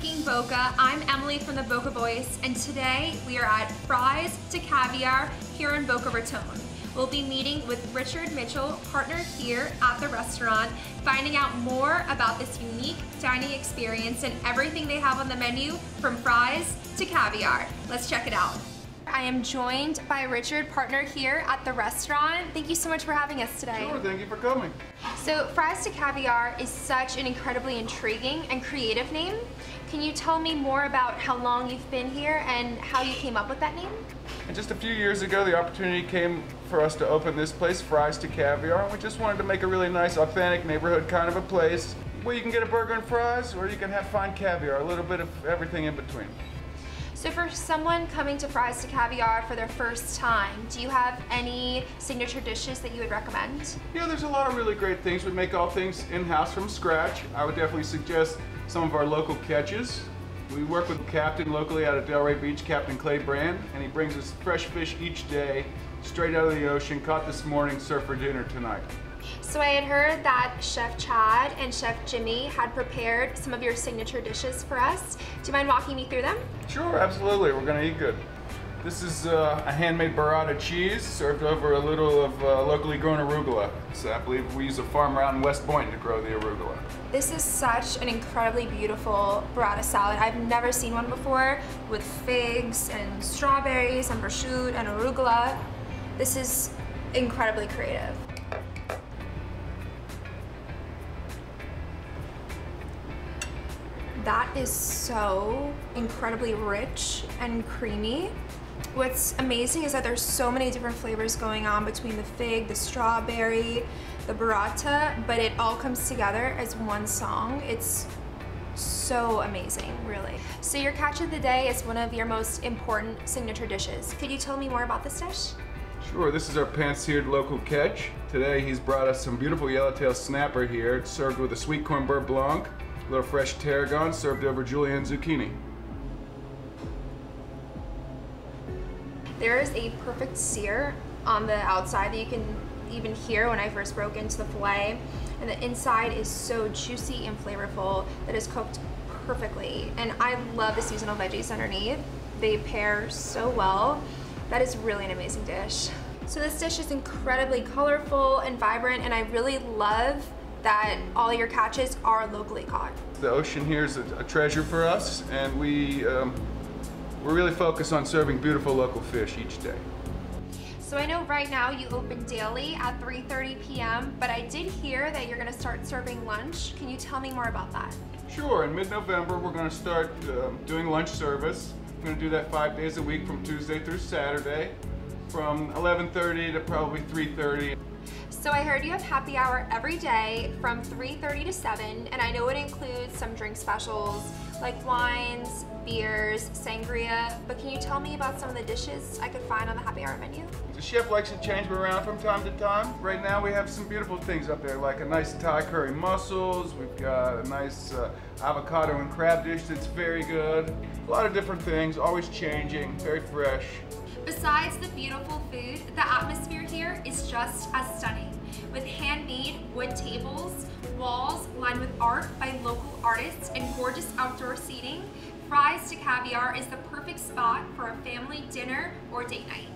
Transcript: Cooking Boca. I'm Emily from the Boca Voice, and today we are at Fries to Caviar here in Boca Raton. We'll be meeting with Richard Mitchell, partner here at the restaurant, finding out more about this unique dining experience and everything they have on the menu from fries to caviar. Let's check it out. I am joined by Richard, partner here at the restaurant. Thank you so much for having us today. Sure, thank you for coming. So Fries to Caviar is such an incredibly intriguing and creative name. Can you tell me more about how long you've been here and how you came up with that name? And just a few years ago, the opportunity came for us to open this place, Fries to Caviar. We just wanted to make a really nice, authentic neighborhood kind of a place where you can get a burger and fries, or you can have fine caviar, a little bit of everything in between. So for someone coming to Fries to Caviar for their first time, do you have any signature dishes that you would recommend? Yeah, there's a lot of really great things. We make all things in-house from scratch. I would definitely suggest some of our local catches. We work with Captain locally out of Delray Beach, Captain Clay Brand, and he brings us fresh fish each day, straight out of the ocean, caught this morning, served for dinner tonight. So I had heard that Chef Chad and Chef Jimmy had prepared some of your signature dishes for us. Do you mind walking me through them? Sure, absolutely. We're going to eat good. This is a handmade burrata cheese served over a little of locally grown arugula. So I believe we use a farmer out in West Point to grow the arugula. This is such an incredibly beautiful burrata salad. I've never seen one before, with figs and strawberries and prosciutto and arugula. This is incredibly creative. That is so incredibly rich and creamy. What's amazing is that there's so many different flavors going on between the fig, the strawberry, the burrata, but it all comes together as one song. It's so amazing, really. So your catch of the day is one of your most important signature dishes. Could you tell me more about this dish? Sure, this is our pan-seared local catch. Today he's brought us some beautiful yellowtail snapper here. It's served with a sweet corn beurre blanc, a little fresh tarragon served over julienne zucchini. There is a perfect sear on the outside that you can even hear when I first broke into the filet. And the inside is so juicy and flavorful that is cooked perfectly. And I love the seasonal veggies underneath. They pair so well. That is really an amazing dish. So this dish is incredibly colorful and vibrant, and I really love that all your catches are locally caught. The ocean here is a treasure for us, and we're really focused on serving beautiful local fish each day. So I know right now you open daily at 3:30 p.m., but I did hear that you're gonna start serving lunch. Can you tell me more about that? Sure, in mid-November we're gonna start doing lunch service. I'm gonna do that 5 days a week from Tuesday through Saturday, from 11:30 to probably 3:30. So I heard you have happy hour every day from 3:30 to 7, and I know it includes some drink specials like wines, beers, sangria, but can you tell me about some of the dishes I could find on the happy hour menu? The chef likes to change them around from time to time. Right now we have some beautiful things up there, like a nice Thai curry mussels, we've got a nice avocado and crab dish that's very good. A lot of different things, always changing, very fresh. Besides the beautiful food, the atmosphere here is just as stunning, with handmade wood tables, walls lined with art by local artists, and gorgeous outdoor seating. Fries to Caviar is the perfect spot for a family dinner or date night.